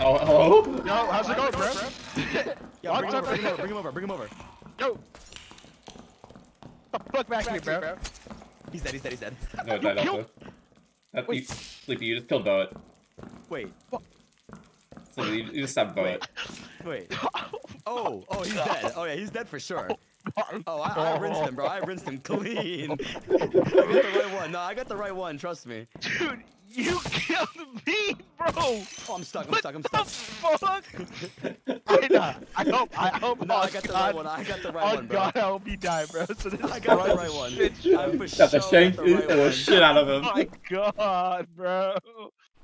Oh, hello? Yo, how's it going, bro? Yo, bring him over. Yo! Fuck back here, bro. He's dead. No, died also. Wait. Sleepy, you just killed Boat. Wait, what? Sleepy, you just stabbed Boat. Wait. Oh, he's dead. Oh, yeah, he's dead for sure. Oh, I rinsed him, bro. I rinsed him clean. I got the right one. No, I got the right one. Trust me. Dude, you killed me, bro. Oh, I'm stuck. What the fuck? I hope. No, I got the right one, bro. Oh, God, I hope you die, bro. So I got the right one. I got the shit out of him. Oh, my God, bro.